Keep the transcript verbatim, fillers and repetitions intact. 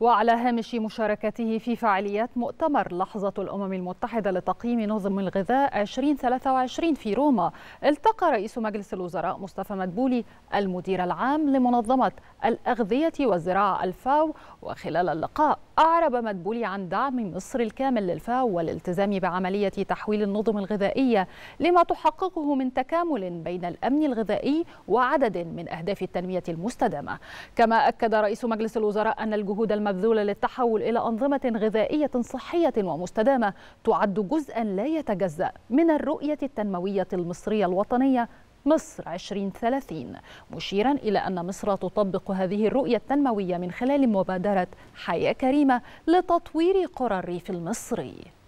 وعلى هامش مشاركته في فعاليات مؤتمر لحظة الأمم المتحدة لتقييم نظم الغذاء ألفين وثلاثة وعشرين في روما، التقى رئيس مجلس الوزراء مصطفى مدبولي المدير العام لمنظمة الأغذية والزراعة الفاو. وخلال اللقاء أعرب مدبولي عن دعم مصر الكامل للفاو والالتزام بعملية تحويل النظم الغذائية لما تحققه من تكامل بين الأمن الغذائي وعدد من أهداف التنمية المستدامة. كما أكد رئيس مجلس الوزراء أن الجهود المبذولة للتحول إلى أنظمة غذائية صحية ومستدامة تعد جزءا لا يتجزأ من الرؤية التنموية المصرية الوطنية مصر ألفين وثلاثين، مشيرا إلى أن مصر تطبق هذه الرؤية التنموية من خلال مبادرة حياة كريمة لتطوير قرى الريف المصري.